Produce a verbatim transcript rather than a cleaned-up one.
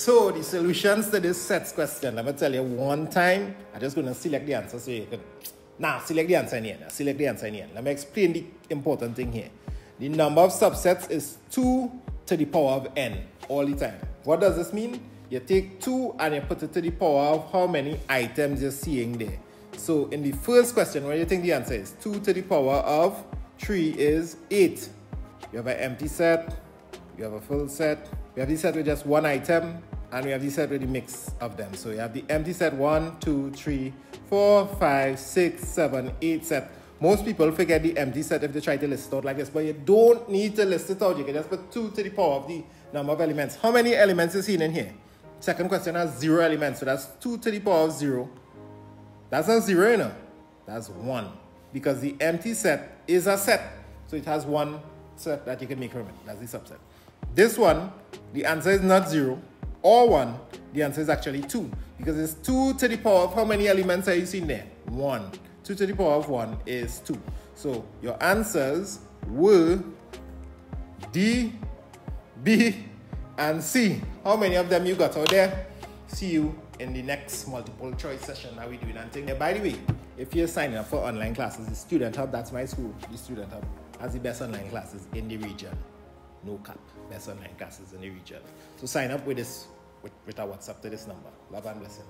So the solutions to this sets question, let me tell you one time. I'm just going to select the answer so you can... Now, select the answer in here. Now, select the answer in here. Let me explain the important thing here. The number of subsets is two to the power of n all the time. What does this mean? You take two and you put it to the power of how many items you're seeing there. So in the first question, what do you think the answer is? two to the power of three is eight. You have an empty set, you have a full set, we have the set with just one item, and we have the set with the mix of them. So you have the empty set one, two, three, four, five, six, seven, eight set. Most people forget the empty set if they try to list it out like this, but you don't need to list it out. You can just put two to the power of the number of elements. How many elements is seen in here? Second question has zero elements, so that's two to the power of zero. That's not zero, you know. That's one. Because the empty set is a set. So it has one set that you can make from it. That's the subset. This one, the answer is not zero or one. The answer is actually two. Because it's two to the power of how many elements are you seeing there? one. two to the power of one is two. So your answers were D, B, and C. How many of them you got out there? See you in the next multiple choice session that we do. And thing. By the way, if you're signing up for online classes, the Student Hub, that's my school, the Student Hub, has the best online classes in the region. No cap, best online classes in the region. So sign up with this, with, with our WhatsApp to this number. Love and blessings.